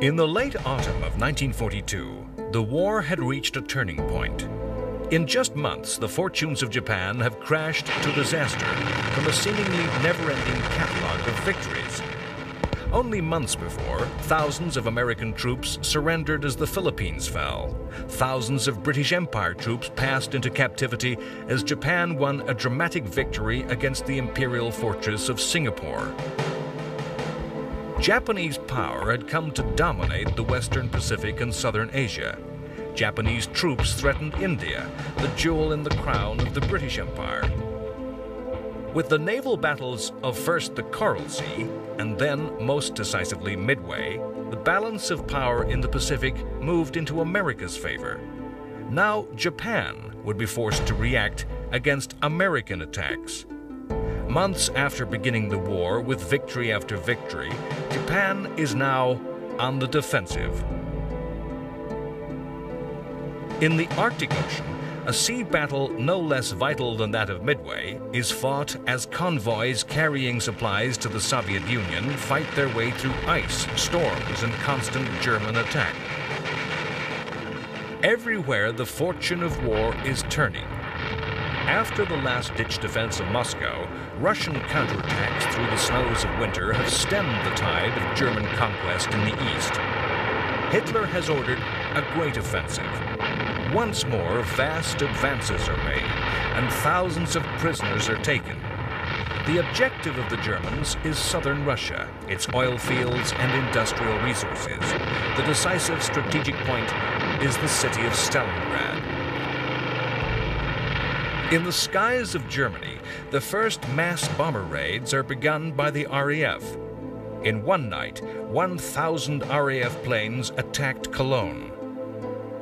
In the late autumn of 1942, the war had reached a turning point. In just months, the fortunes of Japan have crashed to disaster from a seemingly never-ending catalog of victories. Only months before, thousands of American troops surrendered as the Philippines fell. Thousands of British Empire troops passed into captivity as Japan won a dramatic victory against the imperial fortress of Singapore. Japanese power had come to dominate the Western Pacific and Southern Asia. Japanese troops threatened India, the jewel in the crown of the British Empire. With the naval battles of first the Coral Sea, and then, most decisively, Midway, the balance of power in the Pacific moved into America's favor. Now Japan would be forced to react against American attacks. Months after beginning the war, with victory after victory, Japan is now on the defensive. In the Arctic Ocean, a sea battle no less vital than that of Midway is fought as convoys carrying supplies to the Soviet Union fight their way through ice, storms, and constant German attack. Everywhere the fortune of war is turning. After the last-ditch defense of Moscow, Russian counterattacks through the snows of winter have stemmed the tide of German conquest in the east. Hitler has ordered a great offensive. Once more, vast advances are made, and thousands of prisoners are taken. The objective of the Germans is southern Russia, its oil fields and industrial resources. The decisive strategic point is the city of Stalingrad. In the skies of Germany, the first mass bomber raids are begun by the RAF. In one night, 1,000 RAF planes attacked Cologne.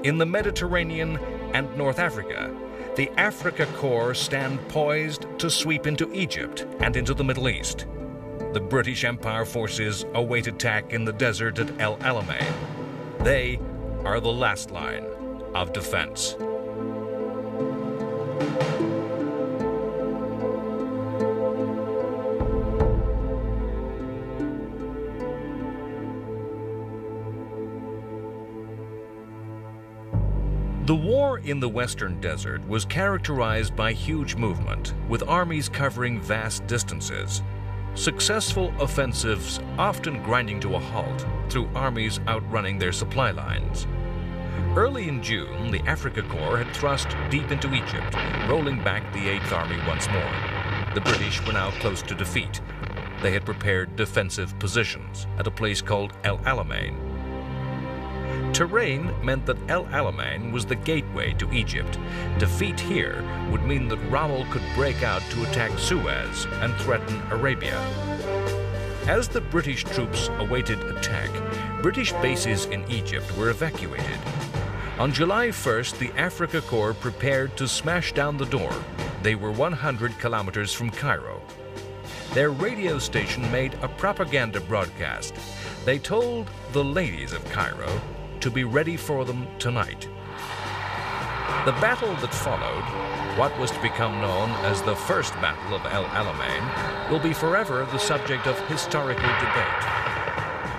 In the Mediterranean and North Africa, the Africa Corps stand poised to sweep into Egypt and into the Middle East. The British Empire forces await attack in the desert at El Alamein. They are the last line of defense. The war in the Western Desert was characterized by huge movement, with armies covering vast distances. Successful offensives often grinding to a halt through armies outrunning their supply lines. Early in June, the Africa Corps had thrust deep into Egypt, rolling back the Eighth Army once more. The British were now close to defeat. They had prepared defensive positions at a place called El Alamein. Terrain meant that El Alamein was the gateway to Egypt. Defeat here would mean that Rommel could break out to attack Suez and threaten Arabia. As the British troops awaited attack, British bases in Egypt were evacuated. On July 1st, the Africa Corps prepared to smash down the door. They were 100 kilometers from Cairo. Their radio station made a propaganda broadcast. They told the ladies of Cairo to be ready for them tonight. The battle that followed, what was to become known as the First Battle of El Alamein, will be forever the subject of historical debate.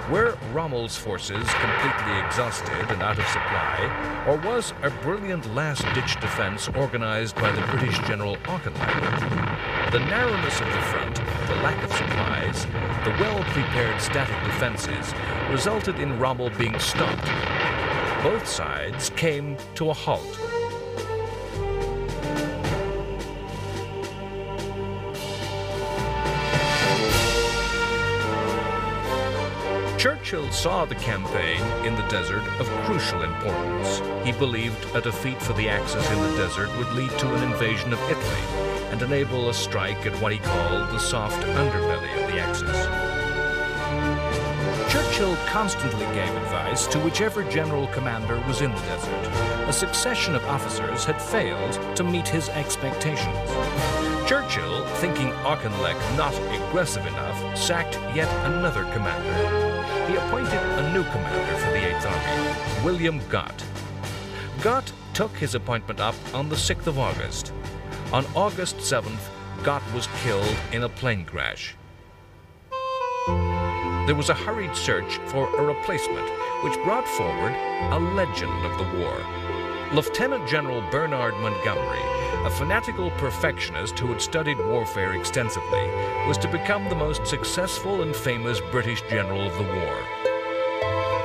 Were Rommel's forces completely exhausted and out of supply, or was a brilliant last-ditch defense organized by the British General Auchinleck? The narrowness of the front, the lack of supplies, the well-prepared static defenses resulted in Rommel being stumped. Both sides came to a halt. Churchill saw the campaign in the desert of crucial importance. He believed a defeat for the Axis in the desert would lead to an invasion of Italy and enable a strike at what he called the soft underbelly of the Axis. Churchill constantly gave advice to whichever general commander was in the desert. A succession of officers had failed to meet his expectations. Churchill, thinking Auchinleck not aggressive enough, sacked yet another commander. He appointed a new commander for the Eighth Army, William Gott. Gott took his appointment up on the 6th of August. On August 7th, Gott was killed in a plane crash. there was a hurried search for a replacement, which brought forward a legend of the war. Lieutenant General Bernard Montgomery, a fanatical perfectionist who had studied warfare extensively, was to become the most successful and famous British general of the war.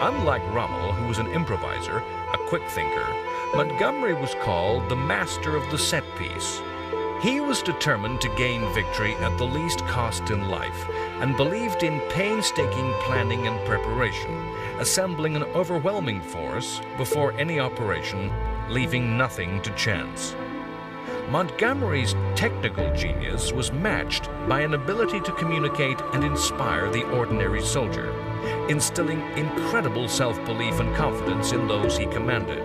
Unlike Rommel, who was an improviser, a quick thinker, Montgomery was called the master of the set piece. He was determined to gain victory at the least cost in life and believed in painstaking planning and preparation, assembling an overwhelming force before any operation, leaving nothing to chance. Montgomery's technical genius was matched by an ability to communicate and inspire the ordinary soldier, instilling incredible self-belief and confidence in those he commanded.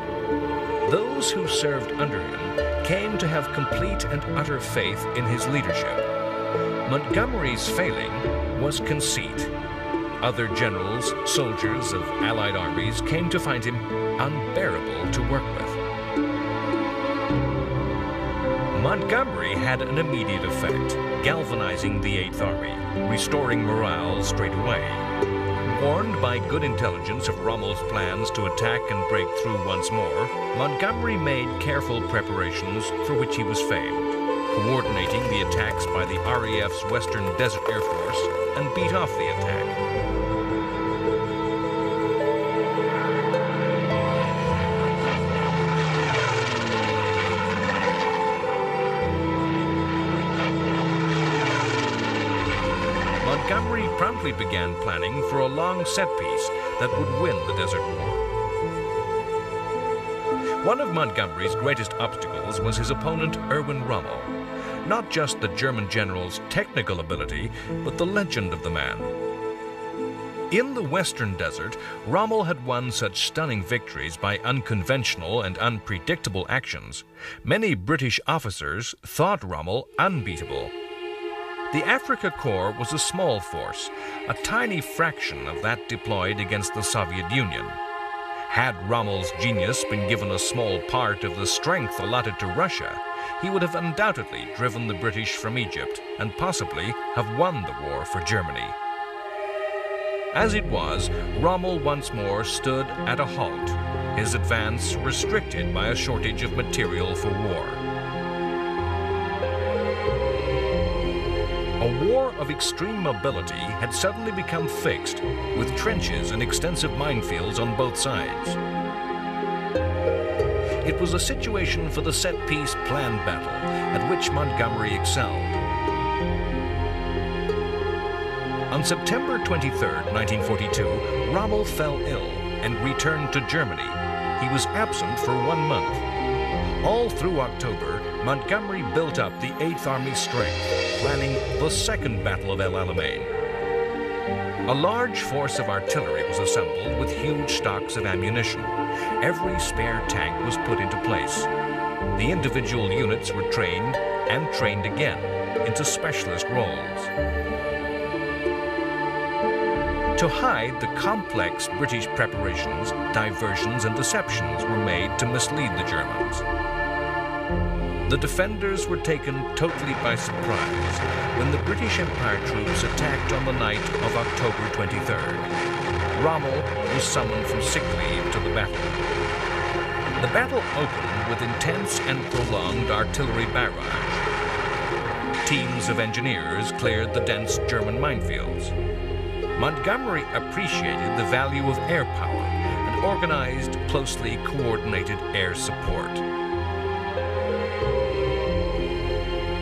Those who served under him came to have complete and utter faith in his leadership. Montgomery's failing was conceit. Other generals, soldiers of Allied armies came to find him unbearable to work with. Montgomery had an immediate effect, galvanizing the Eighth Army, restoring morale straight away. Warned by good intelligence of Rommel's plans to attack and break through once more, Montgomery made careful preparations for which he was famed, coordinating the attacks by the RAF's Western Desert Air Force, and beat off the attack. Montgomery promptly began planning for a long set piece that would win the Desert War. One of Montgomery's greatest obstacles was his opponent, Erwin Rommel. Not just the German general's technical ability, but the legend of the man. In the Western Desert, Rommel had won such stunning victories by unconventional and unpredictable actions. Many British officers thought Rommel unbeatable. The Africa Corps was a small force, a tiny fraction of that deployed against the Soviet Union. Had Rommel's genius been given a small part of the strength allotted to Russia, he would have undoubtedly driven the British from Egypt and possibly have won the war for Germany. As it was, Rommel once more stood at a halt, his advance restricted by a shortage of material for war. A war of extreme mobility had suddenly become fixed, with trenches and extensive minefields on both sides. It was a situation for the set-piece plan battle, at which Montgomery excelled. On September 23, 1942, Rommel fell ill and returned to Germany. He was absent for 1 month. All through October, Montgomery built up the 8th Army's strength, planning the Second Battle of El Alamein. A large force of artillery was assembled with huge stocks of ammunition. Every spare tank was put into place. The individual units were trained and trained again into specialist roles. To hide the complex British preparations, diversions and deceptions were made to mislead the Germans. The defenders were taken totally by surprise when the British Empire troops attacked on the night of October 23rd. Rommel was summoned from sick leave to the battle. The battle opened with intense and prolonged artillery barrage. Teams of engineers cleared the dense German minefields. Montgomery appreciated the value of air power and organized closely coordinated air support.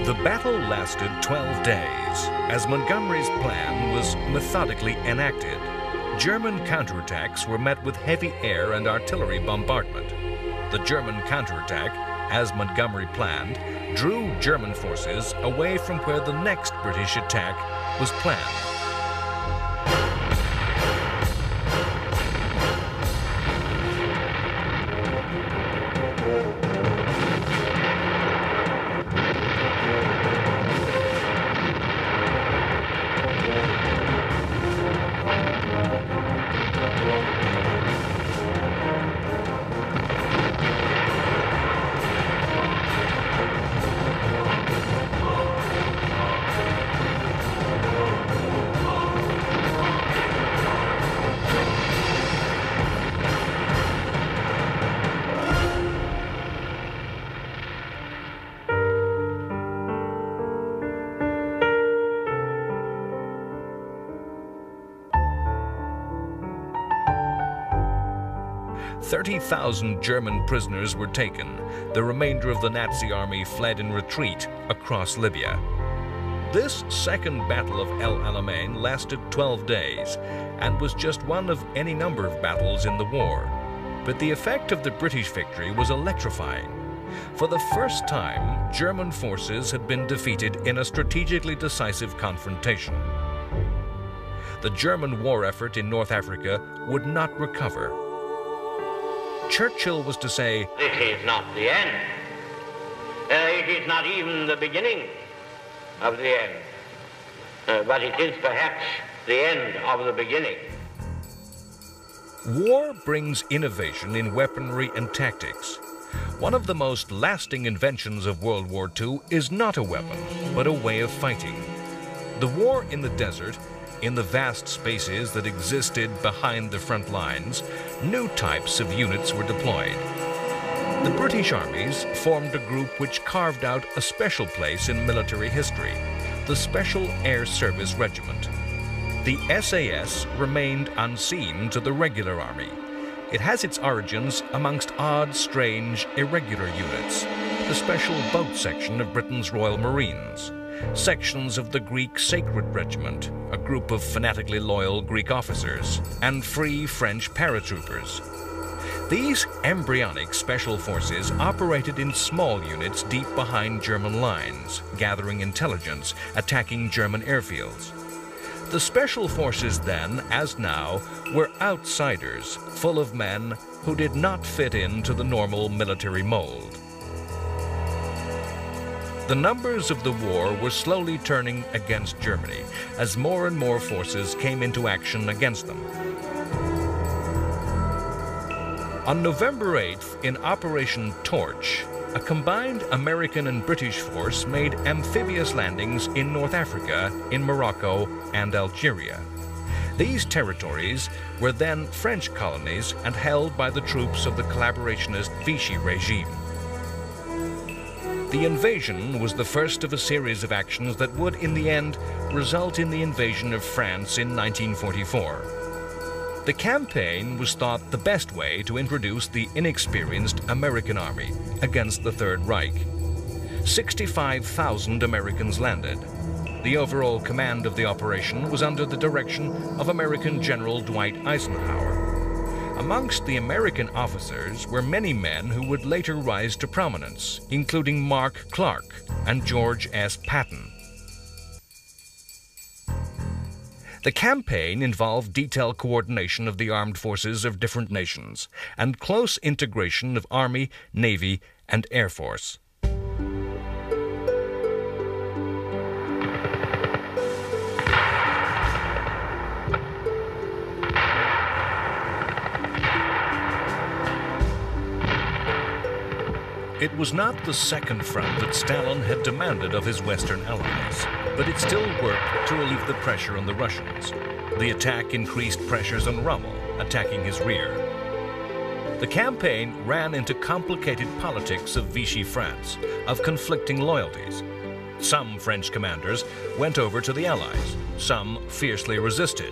The battle lasted 12 days, as Montgomery's plan was methodically enacted. German counterattacks were met with heavy air and artillery bombardment. The German counterattack, as Montgomery planned, drew German forces away from where the next British attack was planned. 30,000 German prisoners were taken. The remainder of the Nazi army fled in retreat across Libya. This second Battle of El Alamein lasted 12 days and was just one of any number of battles in the war. But the effect of the British victory was electrifying. For the first time, German forces had been defeated in a strategically decisive confrontation. The German war effort in North Africa would not recover. Churchill was to say, "This is not the end. It is not even the beginning of the end. But it is perhaps the end of the beginning." War brings innovation in weaponry and tactics. One of the most lasting inventions of World War II is not a weapon, but a way of fighting. The war in the desert, in the vast spaces that existed behind the front lines, new types of units were deployed. The British armies formed a group which carved out a special place in military history, the Special Air Service Regiment. The SAS remained unseen to the regular army. It has its origins amongst odd, strange, irregular units, the Special Boat Section of Britain's Royal Marines, sections of the Greek Sacred Regiment, a group of fanatically loyal Greek officers, and Free French paratroopers. These embryonic special forces operated in small units deep behind German lines, gathering intelligence, attacking German airfields. The special forces then, as now, were outsiders, full of men who did not fit into the normal military mold. The numbers of the war were slowly turning against Germany as more and more forces came into action against them. On November 8th, in Operation Torch, a combined American and British force made amphibious landings in North Africa, in Morocco and Algeria. These territories were then French colonies and held by the troops of the collaborationist Vichy regime. The invasion was the first of a series of actions that would, in the end, result in the invasion of France in 1944. The campaign was thought the best way to introduce the inexperienced American army against the Third Reich. 65,000 Americans landed. The overall command of the operation was under the direction of American General Dwight Eisenhower. Amongst the American officers were many men who would later rise to prominence, including Mark Clark and George S. Patton. The campaign involved detailed coordination of the armed forces of different nations and close integration of Army, Navy, and Air Force. It was not the second front that Stalin had demanded of his Western allies, but it still worked to relieve the pressure on the Russians. The attack increased pressures on Rommel, attacking his rear. The campaign ran into complicated politics of Vichy France, of conflicting loyalties. Some French commanders went over to the Allies, some fiercely resisted.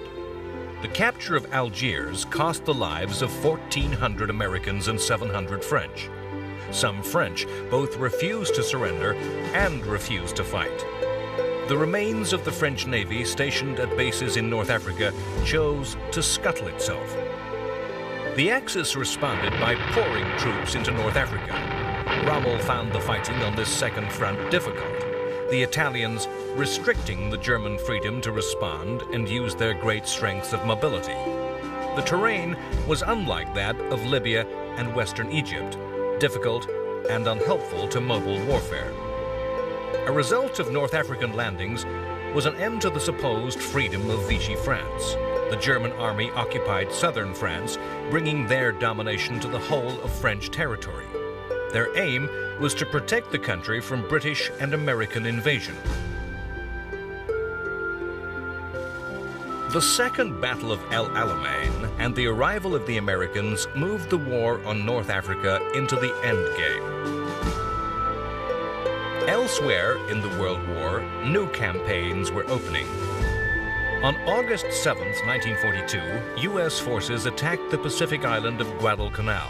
The capture of Algiers cost the lives of 1,400 Americans and 700 French. Some French both refused to surrender and refused to fight. The remains of the French Navy stationed at bases in North Africa chose to scuttle itself. The Axis responded by pouring troops into North Africa. Rommel found the fighting on this second front difficult, the Italians restricting the German freedom to respond and use their great strengths of mobility. The terrain was unlike that of Libya and Western Egypt, difficult and unhelpful to mobile warfare. A result of North African landings was an end to the supposed freedom of Vichy France. The German army occupied southern France, bringing their domination to the whole of French territory. Their aim was to protect the country from British and American invasion. The Second Battle of El Alamein and the arrival of the Americans moved the war on North Africa into the endgame. Elsewhere in the World War, new campaigns were opening. On August 7, 1942, U.S. forces attacked the Pacific island of Guadalcanal.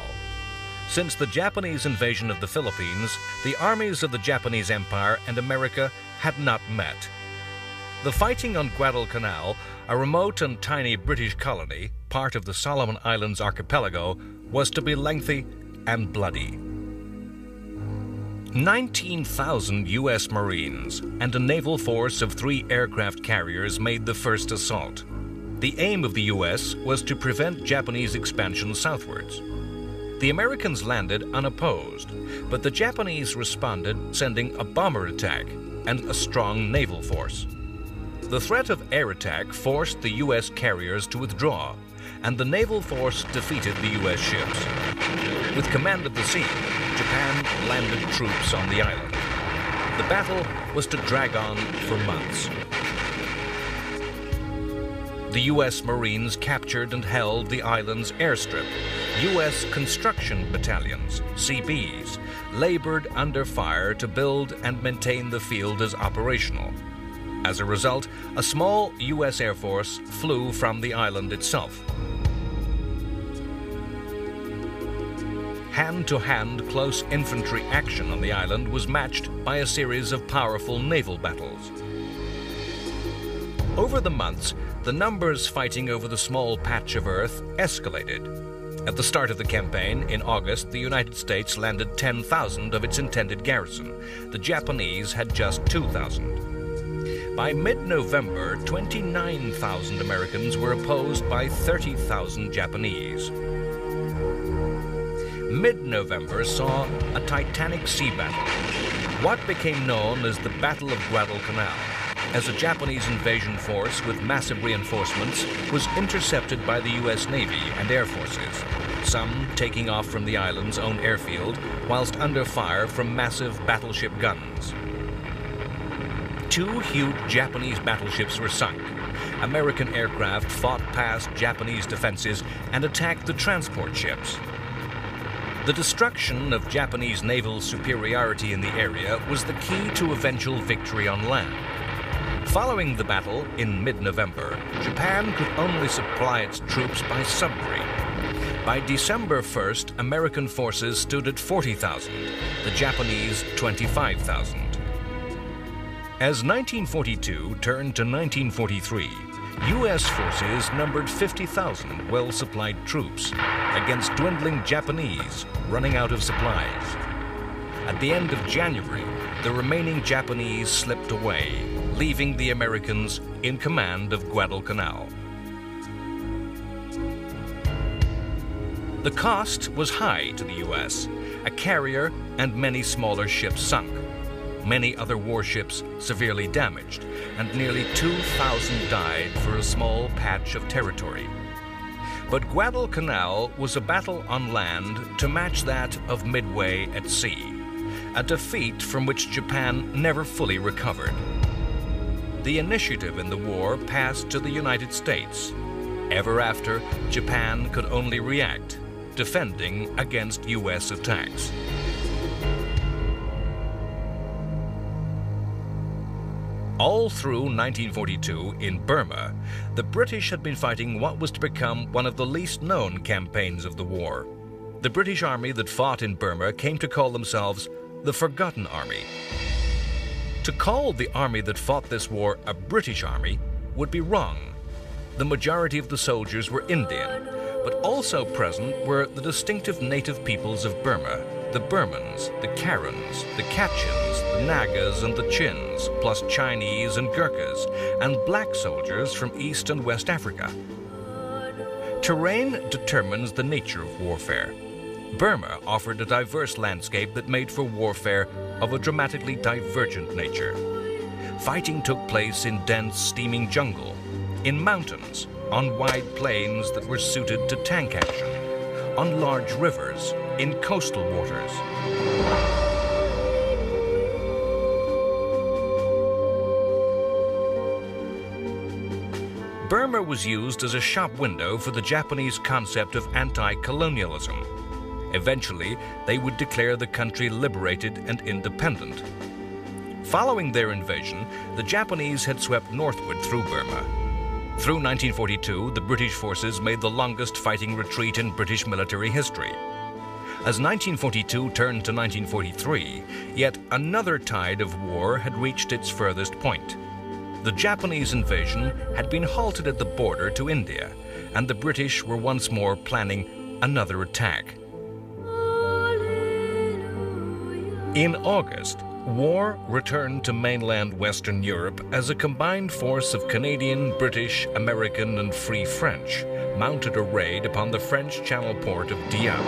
Since the Japanese invasion of the Philippines, the armies of the Japanese Empire and America had not met. The fighting on Guadalcanal, a remote and tiny British colony, part of the Solomon Islands archipelago, was to be lengthy and bloody. 19,000 U.S. Marines and a naval force of 3 aircraft carriers made the first assault. The aim of the U.S. was to prevent Japanese expansion southwards. The Americans landed unopposed, but the Japanese responded, sending a bomber attack and a strong naval force. The threat of air attack forced the U.S. carriers to withdraw, and the naval force defeated the U.S. ships. With command of the sea, Japan landed troops on the island. The battle was to drag on for months. The U.S. Marines captured and held the island's airstrip. U.S. construction battalions, CBs, labored under fire to build and maintain the field as operational. As a result, a small U.S. Air Force flew from the island itself. Hand-to-hand close infantry action on the island was matched by a series of powerful naval battles. Over the months, the numbers fighting over the small patch of earth escalated. At the start of the campaign, in August, the United States landed 10,000 of its intended garrison. The Japanese had just 2,000. By mid-November, 29,000 Americans were opposed by 30,000 Japanese. Mid-November saw a titanic sea battle, what became known as the Battle of Guadalcanal, as a Japanese invasion force with massive reinforcements was intercepted by the U.S. Navy and Air Forces, some taking off from the island's own airfield whilst under fire from massive battleship guns. 2 huge Japanese battleships were sunk. American aircraft fought past Japanese defenses and attacked the transport ships. The destruction of Japanese naval superiority in the area was the key to eventual victory on land. Following the battle, in mid-November, Japan could only supply its troops by submarine. By December 1st, American forces stood at 40,000, the Japanese 25,000. As 1942 turned to 1943, U.S. forces numbered 50,000 well-supplied troops against dwindling Japanese running out of supplies. At the end of January, the remaining Japanese slipped away, leaving the Americans in command of Guadalcanal. The cost was high to the U.S., a carrier and many smaller ships sunk. Many other warships severely damaged, and nearly 2,000 died for a small patch of territory. But Guadalcanal was a battle on land to match that of Midway at sea, a defeat from which Japan never fully recovered. The initiative in the war passed to the United States. Ever after, Japan could only react, defending against U.S. attacks. All through 1942, in Burma, the British had been fighting what was to become one of the least known campaigns of the war. The British army that fought in Burma came to call themselves the Forgotten Army. To call the army that fought this war a British army would be wrong. The majority of the soldiers were Indian, but also present were the distinctive native peoples of Burma. The Burmans, the Karens, the Kachins, the Nagas and the Chins, plus Chinese and Gurkhas, and black soldiers from East and West Africa. Terrain determines the nature of warfare. Burma offered a diverse landscape that made for warfare of a dramatically divergent nature. Fighting took place in dense, steaming jungle, in mountains, on wide plains that were suited to tank action, on large rivers, in coastal waters. Burma was used as a shop window for the Japanese concept of anti-colonialism. Eventually, they would declare the country liberated and independent. Following their invasion, the Japanese had swept northward through Burma. Through 1942, the British forces made the longest fighting retreat in British military history. As 1942 turned to 1943, yet another tide of war had reached its furthest point. The Japanese invasion had been halted at the border to India, and the British were once more planning another attack. In August, war returned to mainland Western Europe as a combined force of Canadian, British, American, and Free French mounted a raid upon the French Channel port of Dieppe.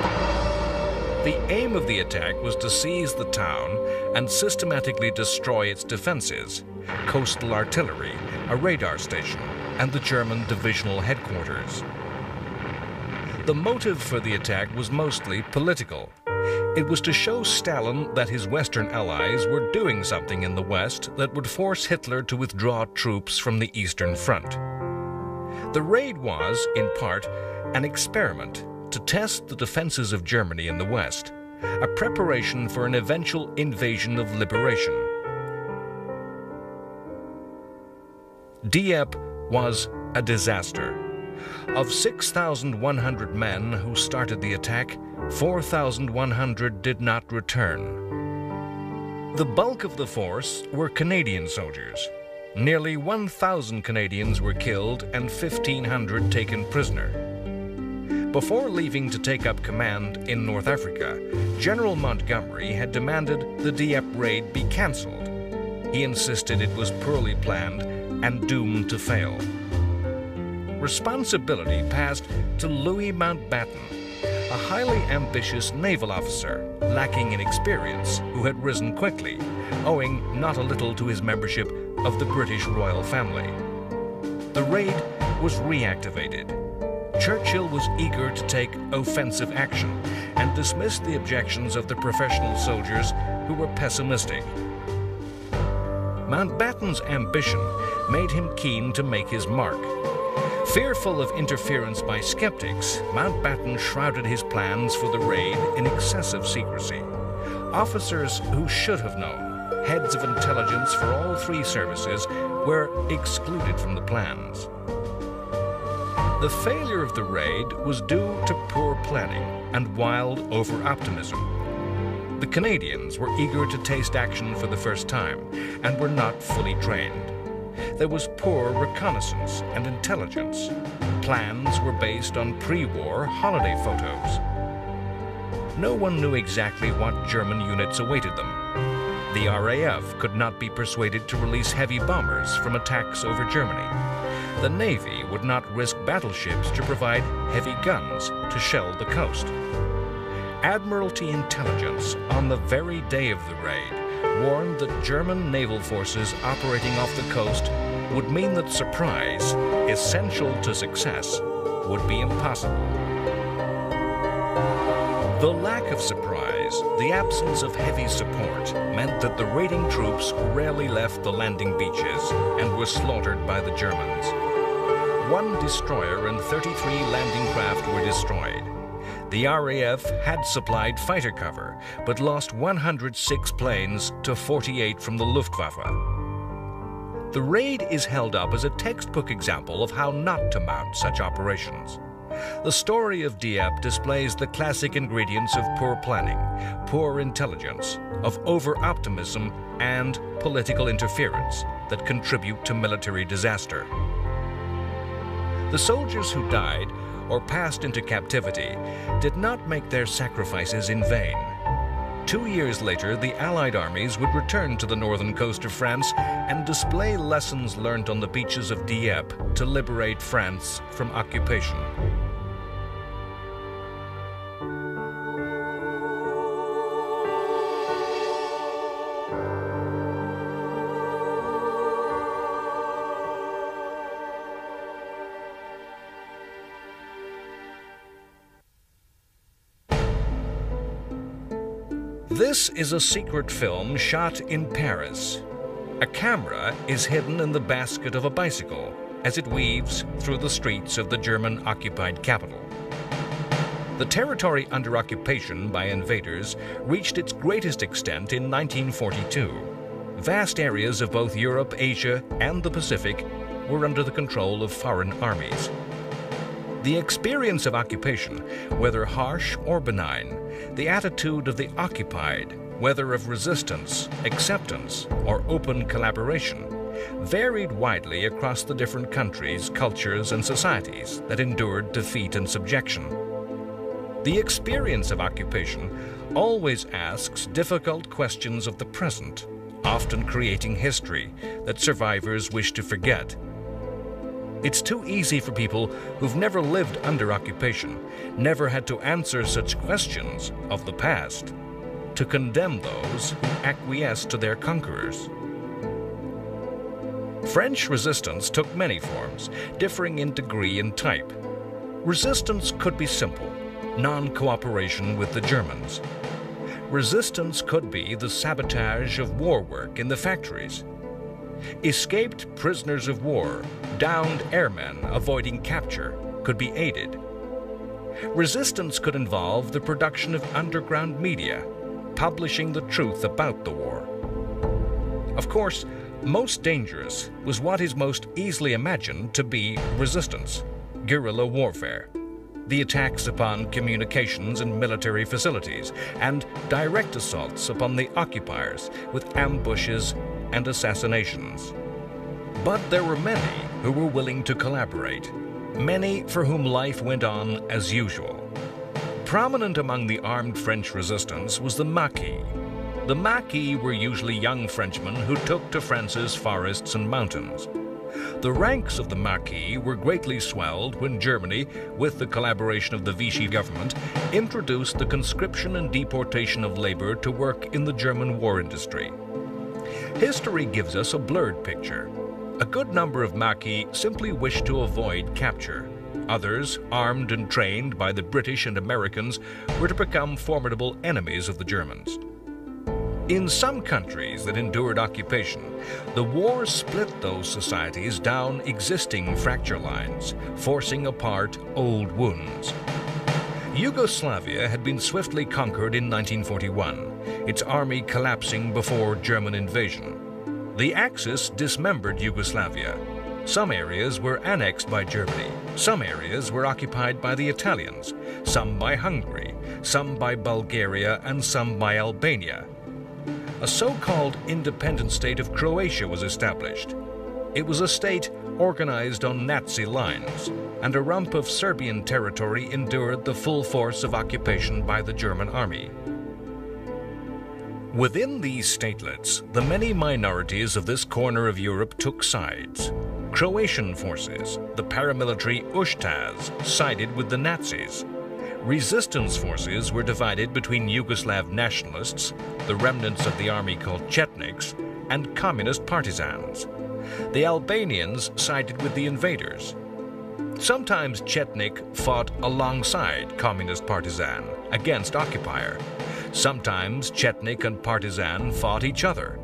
The aim of the attack was to seize the town and systematically destroy its defenses, coastal artillery, a radar station, and the German divisional headquarters. The motive for the attack was mostly political. It was to show Stalin that his Western allies were doing something in the West that would force Hitler to withdraw troops from the Eastern Front. The raid was, in part, an experiment to test the defenses of Germany in the West, a preparation for an eventual invasion of liberation. Dieppe was a disaster. Of 6,100 men who started the attack, 4,100 did not return. The bulk of the force were Canadian soldiers. Nearly 1,000 Canadians were killed and 1,500 taken prisoner. Before leaving to take up command in North Africa, General Montgomery had demanded the Dieppe raid be cancelled. He insisted it was poorly planned and doomed to fail. Responsibility passed to Louis Mountbatten, a highly ambitious naval officer, lacking in experience, who had risen quickly, owing not a little to his membership of the British royal family. The raid was reactivated. Churchill was eager to take offensive action and dismissed the objections of the professional soldiers who were pessimistic. Mountbatten's ambition made him keen to make his mark. Fearful of interference by skeptics, Mountbatten shrouded his plans for the raid in excessive secrecy. Officers who should have known, heads of intelligence for all three services, were excluded from the plans. The failure of the raid was due to poor planning and wild over-optimism. The Canadians were eager to taste action for the first time and were not fully trained. There was poor reconnaissance and intelligence. Plans were based on pre-war holiday photos. No one knew exactly what German units awaited them. The RAF could not be persuaded to release heavy bombers from attacks over Germany. The Navy would not risk battleships to provide heavy guns to shell the coast. Admiralty intelligence, on the very day of the raid, warned that German naval forces operating off the coast would mean that surprise, essential to success, would be impossible. The lack of surprise, the absence of heavy support, meant that the raiding troops rarely left the landing beaches and were slaughtered by the Germans. One destroyer and 33 landing craft were destroyed. The RAF had supplied fighter cover, but lost 106 planes to 48 from the Luftwaffe. The raid is held up as a textbook example of how not to mount such operations. The story of Dieppe displays the classic ingredients of poor planning, poor intelligence, of over-optimism and political interference that contribute to military disaster. The soldiers who died or passed into captivity did not make their sacrifices in vain. 2 years later, the Allied armies would return to the northern coast of France and display lessons learned on the beaches of Dieppe to liberate France from occupation. This is a secret film shot in Paris. A camera is hidden in the basket of a bicycle as it weaves through the streets of the German-occupied capital. The territory under occupation by invaders reached its greatest extent in 1942. Vast areas of both Europe, Asia, and the Pacific were under the control of foreign armies. The experience of occupation, whether harsh or benign, the attitude of the occupied, whether of resistance, acceptance, or open collaboration, varied widely across the different countries, cultures, and societies that endured defeat and subjection. The experience of occupation always asks difficult questions of the present, often creating history that survivors wish to forget. It's too easy for people who've never lived under occupation, never had to answer such questions of the past, to condemn those who acquiesce to their conquerors. French resistance took many forms, differing in degree and type. Resistance could be simple, non-cooperation with the Germans. Resistance could be the sabotage of war work in the factories. Escaped prisoners of war, downed airmen avoiding capture, could be aided. Resistance could involve the production of underground media, publishing the truth about the war. Of course, most dangerous was what is most easily imagined to be resistance, guerrilla warfare, the attacks upon communications and military facilities, and direct assaults upon the occupiers with ambushes and assassinations. But there were many who were willing to collaborate, many for whom life went on as usual. Prominent among the armed French resistance was the Maquis. The Maquis were usually young Frenchmen who took to France's forests and mountains. The ranks of the Maquis were greatly swelled when Germany, with the collaboration of the Vichy government, introduced the conscription and deportation of labor to work in the German war industry. History gives us a blurred picture. A good number of Maquis simply wished to avoid capture. Others, armed and trained by the British and Americans, were to become formidable enemies of the Germans. In some countries that endured occupation, the war split those societies down existing fracture lines, forcing apart old wounds. Yugoslavia had been swiftly conquered in 1941, its army collapsing before German invasion. The Axis dismembered Yugoslavia. Some areas were annexed by Germany, some areas were occupied by the Italians, some by Hungary, some by Bulgaria, and some by Albania. A so-called independent state of Croatia was established. It was a state organized on Nazi lines, and a rump of Serbian territory endured the full force of occupation by the German army. Within these statelets, the many minorities of this corner of Europe took sides. Croatian forces, the paramilitary Ustaše, sided with the Nazis. Resistance forces were divided between Yugoslav nationalists, the remnants of the army called Chetniks, and communist partisans. The Albanians sided with the invaders. Sometimes Chetnik fought alongside communist partisan against occupier. Sometimes Chetnik and partisan fought each other.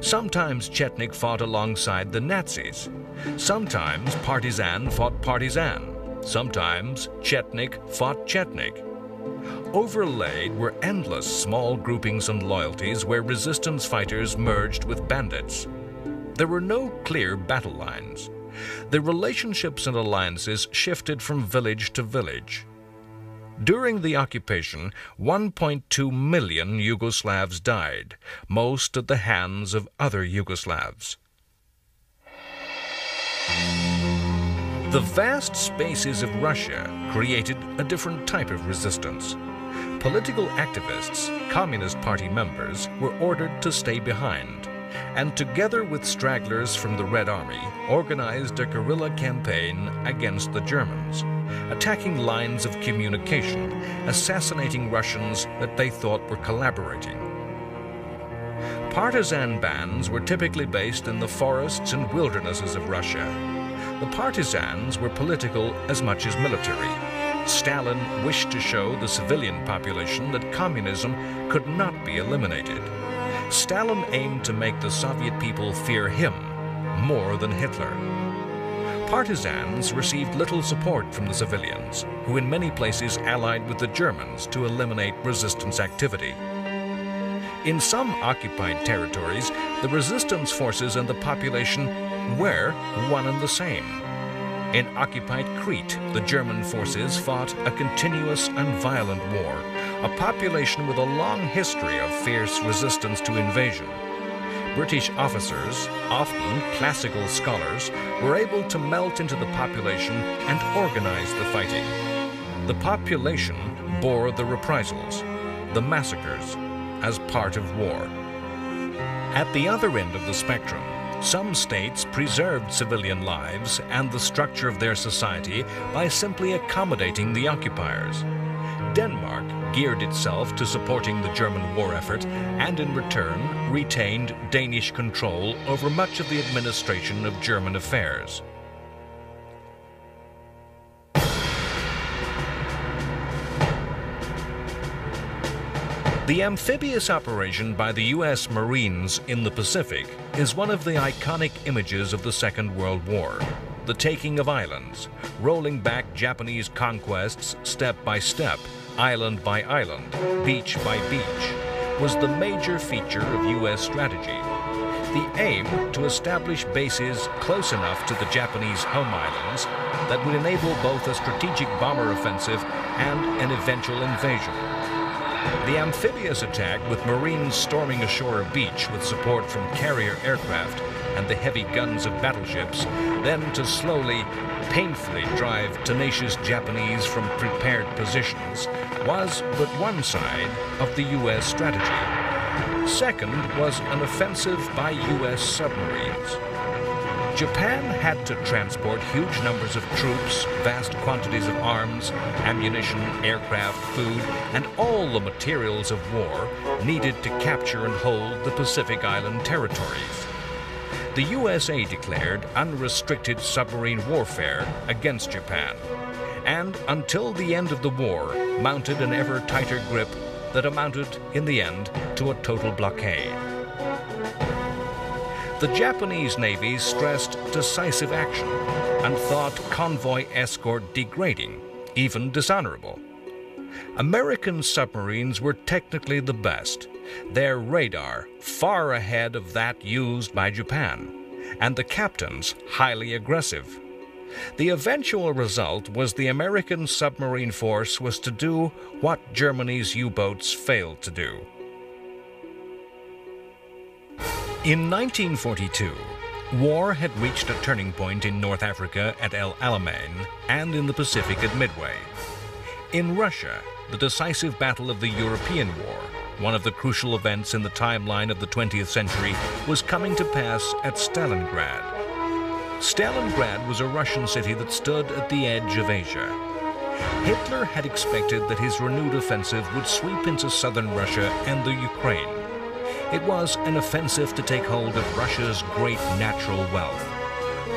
Sometimes Chetnik fought alongside the Nazis. Sometimes partisan fought partisan. Sometimes Chetnik fought Chetnik. Overlaid were endless small groupings and loyalties where resistance fighters merged with bandits. There were no clear battle lines. The relationships and alliances shifted from village to village. During the occupation, 1.2 million Yugoslavs died, most at the hands of other Yugoslavs. The vast spaces of Russia created a different type of resistance. Political activists, Communist Party members, were ordered to stay behind, and together with stragglers from the Red Army, organized a guerrilla campaign against the Germans, attacking lines of communication, assassinating Russians that they thought were collaborating. Partisan bands were typically based in the forests and wildernesses of Russia. The partisans were political as much as military. Stalin wished to show the civilian population that communism could not be eliminated. Stalin aimed to make the Soviet people fear him more than Hitler. Partisans received little support from the civilians, who in many places allied with the Germans to eliminate resistance activity. In some occupied territories, the resistance forces and the population were one and the same. In occupied Crete, the German forces fought a continuous and violent war, a population with a long history of fierce resistance to invasion. British officers, often classical scholars, were able to melt into the population and organize the fighting. The population bore the reprisals, the massacres, as part of war. At the other end of the spectrum, some states preserved civilian lives and the structure of their society by simply accommodating the occupiers. Denmark geared itself to supporting the German war effort and in return retained Danish control over much of the administration of German affairs. The amphibious operation by the U.S. Marines in the Pacific is one of the iconic images of the Second World War. The taking of islands, rolling back Japanese conquests step by step, island by island, beach by beach, was the major feature of U.S. strategy. The aim to establish bases close enough to the Japanese home islands that would enable both a strategic bomber offensive and an eventual invasion. The amphibious attack, with Marines storming ashore a beach with support from carrier aircraft and the heavy guns of battleships, then to slowly, painfully drive tenacious Japanese from prepared positions, was but one side of the U.S. strategy. Second was an offensive by U.S. submarines. Japan had to transport huge numbers of troops, vast quantities of arms, ammunition, aircraft, food, and all the materials of war needed to capture and hold the Pacific Island territories. The USA declared unrestricted submarine warfare against Japan, and until the end of the war, mounted an ever tighter grip that amounted, in the end, to a total blockade. The Japanese Navy stressed decisive action and thought convoy escort degrading, even dishonorable. American submarines were technically the best, their radar far ahead of that used by Japan, and the captains highly aggressive. The eventual result was the American submarine force was to do what Germany's U-boats failed to do. In 1942, war had reached a turning point in North Africa at El Alamein and in the Pacific at Midway. In Russia, the decisive battle of the European War, one of the crucial events in the timeline of the 20th century, was coming to pass at Stalingrad. Stalingrad was a Russian city that stood at the edge of Asia. Hitler had expected that his renewed offensive would sweep into southern Russia and the Ukraine. It was an offensive to take hold of Russia's great natural wealth: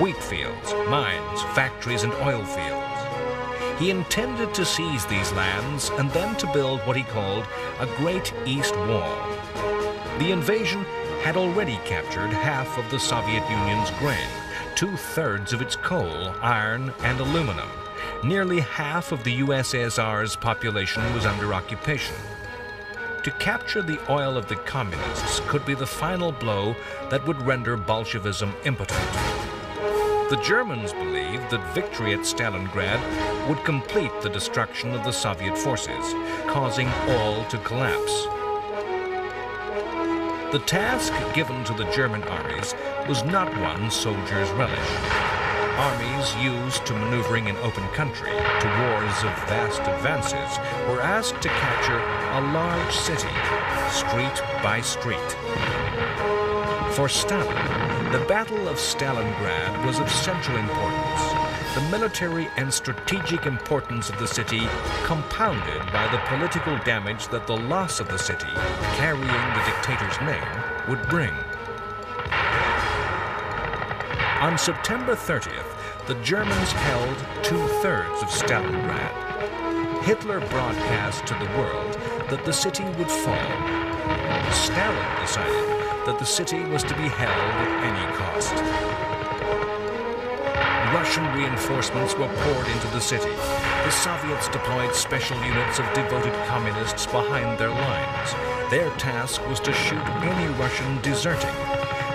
wheat fields, mines, factories, and oil fields. He intended to seize these lands and then to build what he called a Great East Wall. The invasion had already captured half of the Soviet Union's grain, two-thirds of its coal, iron, and aluminum. Nearly half of the USSR's population was under occupation. To capture the oil of the communists could be the final blow that would render Bolshevism impotent. The Germans believed that victory at Stalingrad would complete the destruction of the Soviet forces, causing all to collapse. The task given to the German armies was not one soldiers relished. Armies used to maneuvering in open country, to wars of vast advances, were asked to capture a large city, street by street. For Stalin, the Battle of Stalingrad was of central importance. The military and strategic importance of the city compounded by the political damage that the loss of the city, carrying the dictator's name, would bring. On September 30th, the Germans held two-thirds of Stalingrad. Hitler broadcast to the world that the city would fall. Stalin decided that the city was to be held at any cost. Russian reinforcements were poured into the city. The Soviets deployed special units of devoted communists behind their lines. Their task was to shoot any Russian deserting.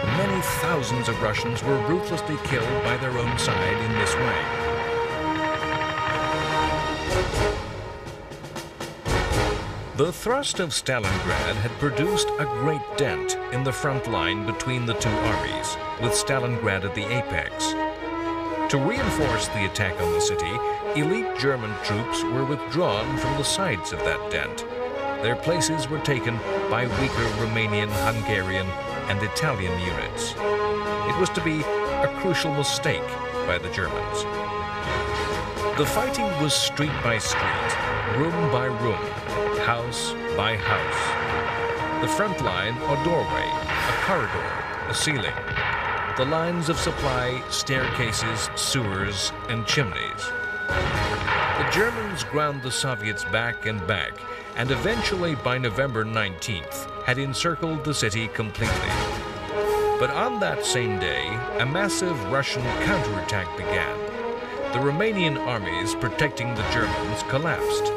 Many thousands of Russians were ruthlessly killed by their own side in this way. The thrust of Stalingrad had produced a great dent in the front line between the two armies, with Stalingrad at the apex. To reinforce the attack on the city, elite German troops were withdrawn from the sides of that dent. Their places were taken by weaker Romanian, Hungarian, and Italian units. It was to be a crucial mistake by the Germans. The fighting was street by street, room by room, house by house. The front line, a doorway, a corridor, a ceiling. The lines of supply, staircases, sewers, and chimneys. The Germans ground the Soviets back and back, and eventually, by November 19th, had encircled the city completely. But on that same day, a massive Russian counterattack began. The Romanian armies protecting the Germans collapsed.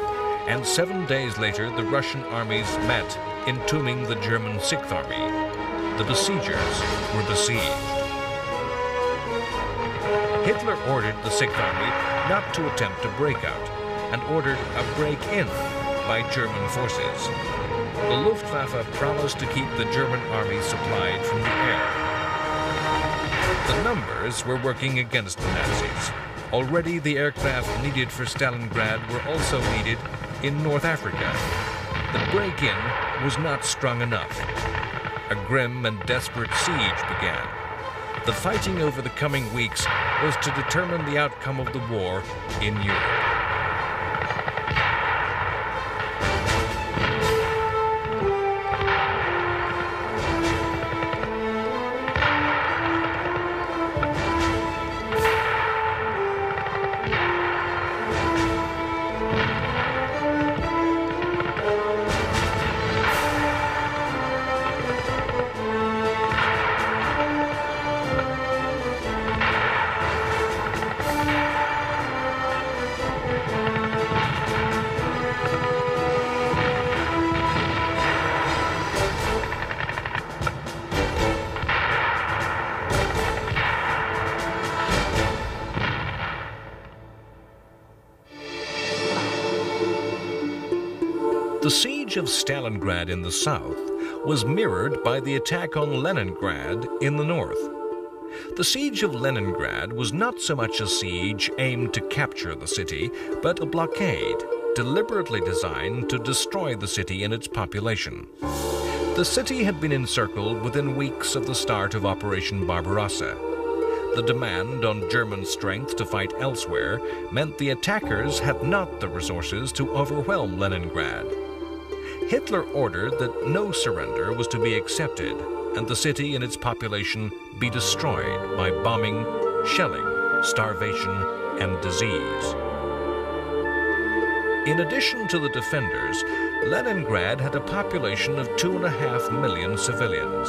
And 7 days later, the Russian armies met, entombing the German 6th Army. The besiegers were besieged. Hitler ordered the 6th Army not to attempt a breakout, and ordered a break-in by German forces. The Luftwaffe promised to keep the German army supplied from the air. The numbers were working against the Nazis. Already, the aircraft needed for Stalingrad were also needed in North Africa. The break-in was not strong enough. A grim and desperate siege began. The fighting over the coming weeks was to determine the outcome of the war in Europe. Of Stalingrad in the south was mirrored by the attack on Leningrad in the north. The siege of Leningrad was not so much a siege aimed to capture the city, but a blockade deliberately designed to destroy the city and its population. The city had been encircled within weeks of the start of Operation Barbarossa. The demand on German strength to fight elsewhere meant the attackers had not the resources to overwhelm Leningrad. Hitler ordered that no surrender was to be accepted and the city and its population be destroyed by bombing, shelling, starvation, and disease. In addition to the defenders, Leningrad had a population of 2.5 million civilians.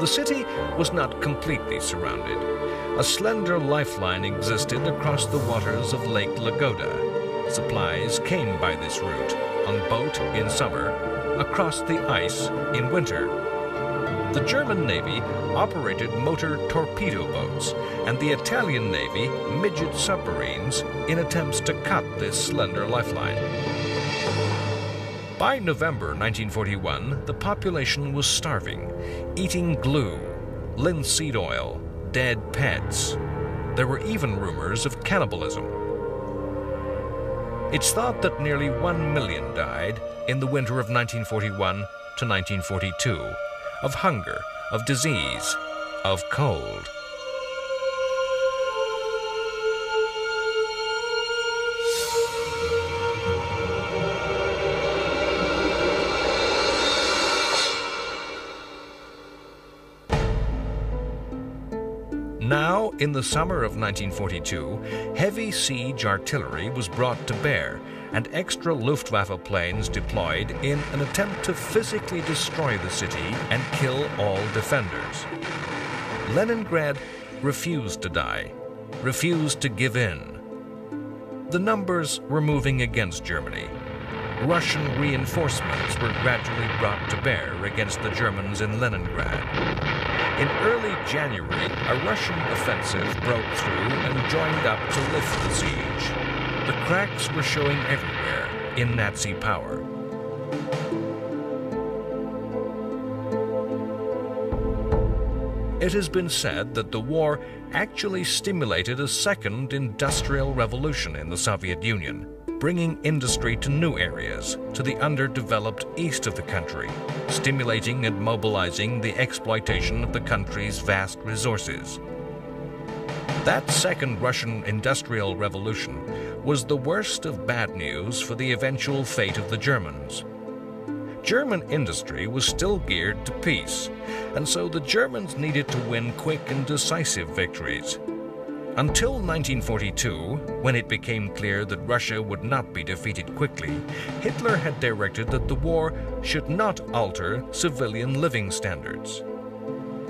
The city was not completely surrounded. A slender lifeline existed across the waters of Lake Ladoga. Supplies came by this route. On boat in summer, across the ice in winter. The German Navy operated motor torpedo boats and the Italian Navy midget submarines in attempts to cut this slender lifeline. By November 1941, the population was starving, eating glue, linseed oil, dead pets. There were even rumors of cannibalism. It's thought that nearly 1 million died in the winter of 1941 to 1942, of hunger, of disease, of cold. Now, in the summer of 1942, heavy siege artillery was brought to bear and extra Luftwaffe planes deployed in an attempt to physically destroy the city and kill all defenders. Leningrad refused to die, refused to give in. The numbers were moving against Germany. Russian reinforcements were gradually brought to bear against the Germans in Leningrad. In early January, a Russian offensive broke through and joined up to lift the siege. The cracks were showing everywhere in Nazi power. It has been said that the war actually stimulated a second industrial revolution in the Soviet Union, bringing industry to new areas, to the underdeveloped east of the country, stimulating and mobilizing the exploitation of the country's vast resources. That second Russian industrial revolution was the worst of bad news for the eventual fate of the Germans. German industry was still geared to peace, and so the Germans needed to win quick and decisive victories. Until 1942, when it became clear that Russia would not be defeated quickly, Hitler had directed that the war should not alter civilian living standards.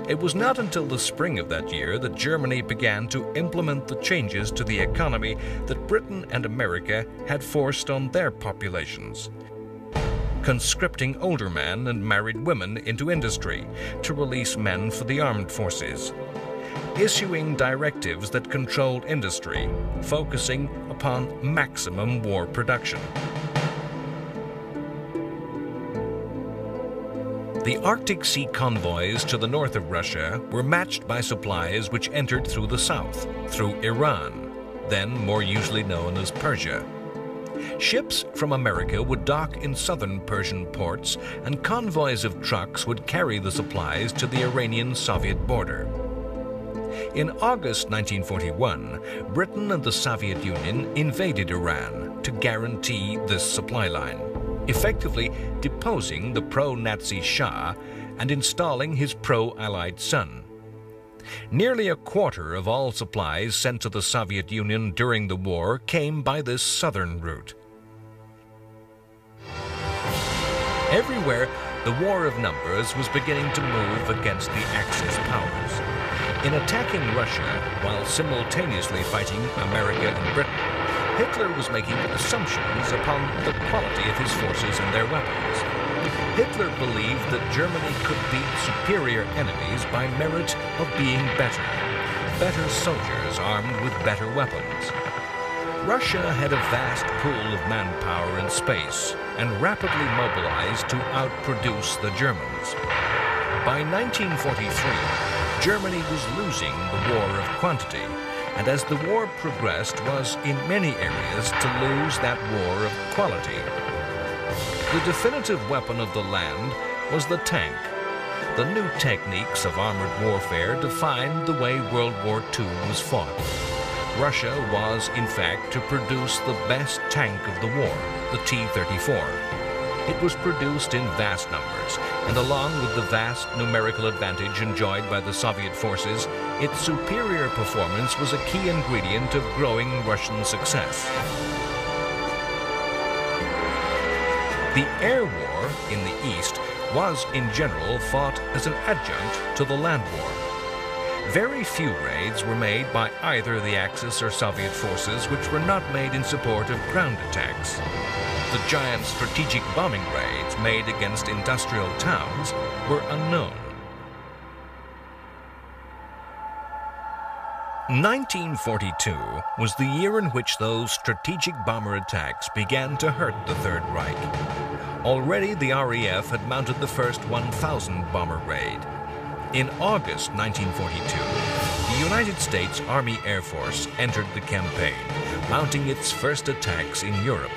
It was not until the spring of that year that Germany began to implement the changes to the economy that Britain and America had forced on their populations, conscripting older men and married women into industry to release men for the armed forces, issuing directives that controlled industry, focusing upon maximum war production. The Arctic Sea convoys to the north of Russia were matched by supplies which entered through the south, through Iran, then more usually known as Persia. Ships from America would dock in southern Persian ports, and convoys of trucks would carry the supplies to the Iranian-Soviet border. In August 1941, Britain and the Soviet Union invaded Iran to guarantee this supply line, effectively deposing the pro-Nazi Shah and installing his pro-Allied son. Nearly a quarter of all supplies sent to the Soviet Union during the war came by this southern route. Everywhere, the war of numbers was beginning to move against the Axis powers. In attacking Russia, while simultaneously fighting America and Britain, Hitler was making assumptions upon the quality of his forces and their weapons. Hitler believed that Germany could beat superior enemies by merit of being better, better soldiers armed with better weapons. Russia had a vast pool of manpower in space and rapidly mobilized to outproduce the Germans. By 1943, Germany was losing the war of quantity, and as the war progressed, was in many areas to lose that war of quality. The definitive weapon of the land was the tank. The new techniques of armored warfare defined the way World War II was fought. Russia was, in fact, to produce the best tank of the war, the T-34. It was produced in vast numbers, and along with the vast numerical advantage enjoyed by the Soviet forces, its superior performance was a key ingredient of growing Russian success. The air war in the East was, in general, fought as an adjunct to the land war. Very few raids were made by either the Axis or Soviet forces which were not made in support of ground attacks. The giant strategic bombing raids made against industrial towns were unknown. 1942 was the year in which those strategic bomber attacks began to hurt the Third Reich. Already the RAF had mounted the first 1,000 bomber raid. In August 1942, the United States Army Air Force entered the campaign, mounting its first attacks in Europe.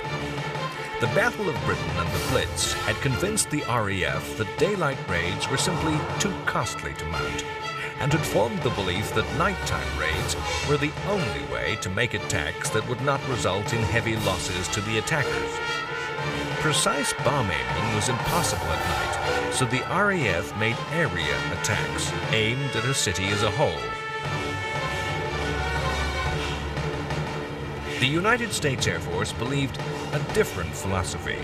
The Battle of Britain and the Blitz had convinced the RAF that daylight raids were simply too costly to mount, and had formed the belief that nighttime raids were the only way to make attacks that would not result in heavy losses to the attackers. Precise bomb aiming was impossible at night, so the RAF made area attacks aimed at a city as a whole. The United States Air Force believed a different philosophy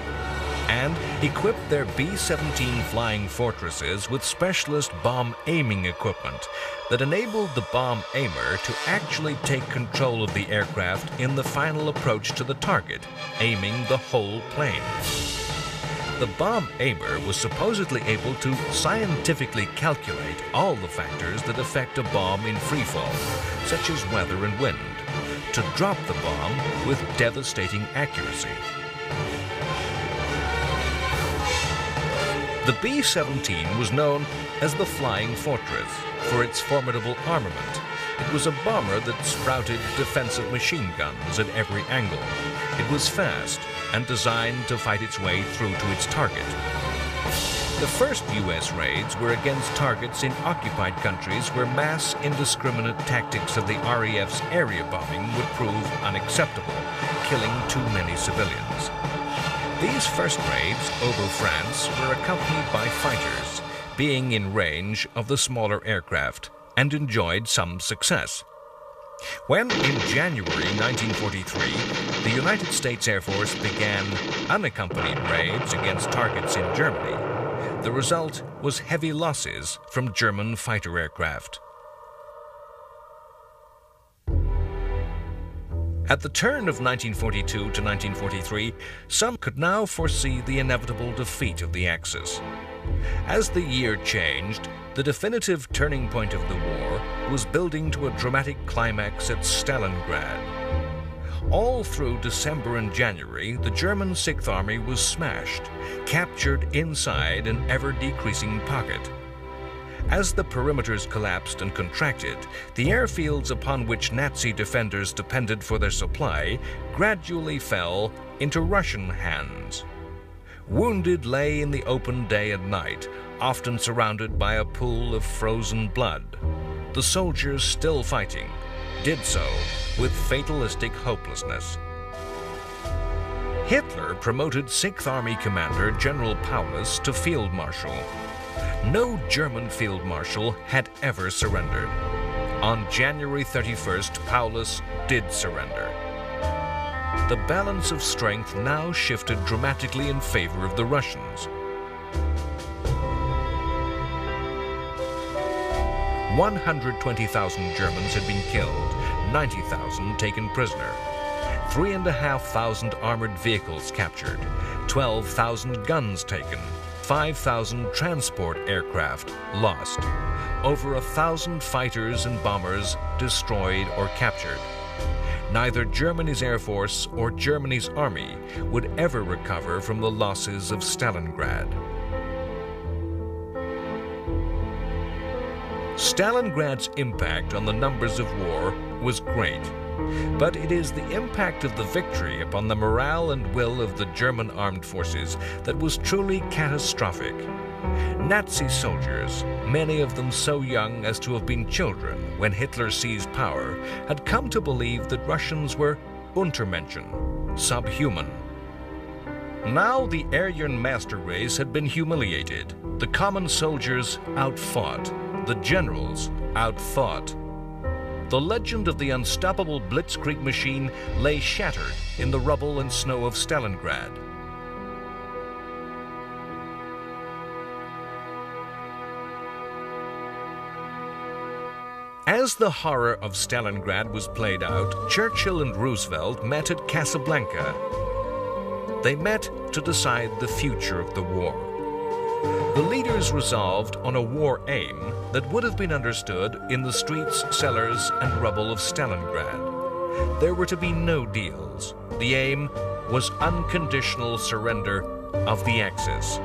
and equipped their B-17 flying fortresses with specialist bomb aiming equipment that enabled the bomb aimer to actually take control of the aircraft in the final approach to the target, aiming the whole plane. The bomb aimer was supposedly able to scientifically calculate all the factors that affect a bomb in freefall, such as weather and wind, to drop the bomb with devastating accuracy. The B-17 was known as the Flying Fortress for its formidable armament. It was a bomber that sprouted defensive machine guns at every angle. It was fast and designed to fight its way through to its target. The first U.S. raids were against targets in occupied countries where mass indiscriminate tactics of the RAF's area bombing would prove unacceptable, killing too many civilians. These first raids over France were accompanied by fighters, being in range of the smaller aircraft, and enjoyed some success. When, in January 1943, the United States Air Force began unaccompanied raids against targets in Germany, the result was heavy losses from German fighter aircraft. At the turn of 1942 to 1943, some could now foresee the inevitable defeat of the Axis. As the year changed, the definitive turning point of the war was building to a dramatic climax at Stalingrad. All through December and January, the German Sixth Army was smashed, captured inside an ever-decreasing pocket. As the perimeters collapsed and contracted, the airfields upon which Nazi defenders depended for their supply gradually fell into Russian hands. Wounded lay in the open day and night, often surrounded by a pool of frozen blood. The soldiers still fighting did so with fatalistic hopelessness. Hitler promoted Sixth Army commander General Paulus to field marshal. No German field marshal had ever surrendered. On January 31st, Paulus did surrender. The balance of strength now shifted dramatically in favor of the Russians. "120,000 Germans had been killed, 90,000 taken prisoner, 3,500 armored vehicles captured, 12,000 guns taken, 5,000 transport aircraft lost, over 1,000 fighters and bombers destroyed or captured. Neither Germany's Air Force or Germany's Army would ever recover from the losses of Stalingrad. Stalingrad's impact on the numbers of war was great, but it is the impact of the victory upon the morale and will of the German armed forces that was truly catastrophic. Nazi soldiers, many of them so young as to have been children when Hitler seized power, had come to believe that Russians were Untermenschen, subhuman. Now the Aryan master race had been humiliated, the common soldiers outfought, the generals outthought. The legend of the unstoppable blitzkrieg machine lay shattered in the rubble and snow of Stalingrad. As the horror of Stalingrad was played out, Churchill and Roosevelt met at Casablanca. They met to decide the future of the war. The leaders resolved on a war aim that would have been understood in the streets, cellars, and rubble of Stalingrad. There were to be no deals. The aim was unconditional surrender of the Axis.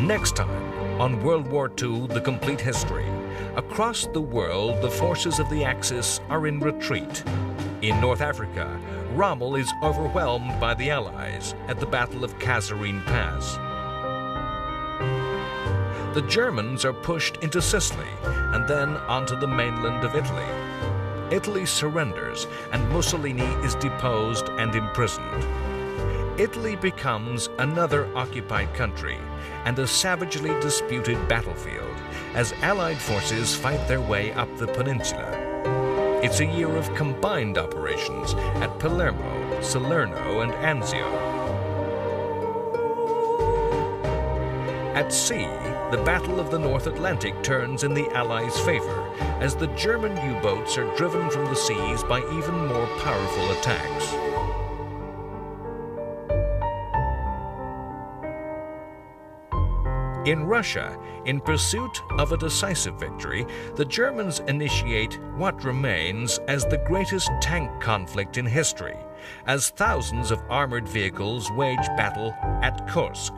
Next time on World War II, The Complete History. Across the world, the forces of the Axis are in retreat. In North Africa, Rommel is overwhelmed by the Allies at the Battle of Kazarine Pass. The Germans are pushed into Sicily and then onto the mainland of Italy. Italy surrenders and Mussolini is deposed and imprisoned. Italy becomes another occupied country and a savagely disputed battlefield as Allied forces fight their way up the peninsula. It's a year of combined operations at Palermo, Salerno, and Anzio. At sea, the Battle of the North Atlantic turns in the Allies' favor as the German U-boats are driven from the seas by even more powerful attacks. In Russia, in pursuit of a decisive victory, the Germans initiate what remains as the greatest tank conflict in history, as thousands of armored vehicles wage battle at Kursk.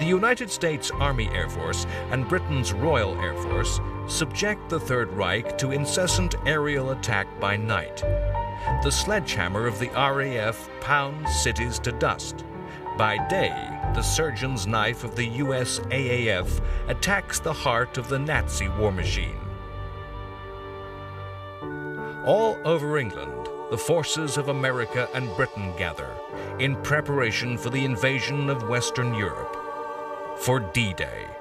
The United States Army Air Force and Britain's Royal Air Force subject the Third Reich to incessant aerial attack by night. The sledgehammer of the RAF pounds cities to dust. By day, the surgeon's knife of the US AAF attacks the heart of the Nazi war machine. All over England, the forces of America and Britain gather in preparation for the invasion of Western Europe. For D-Day.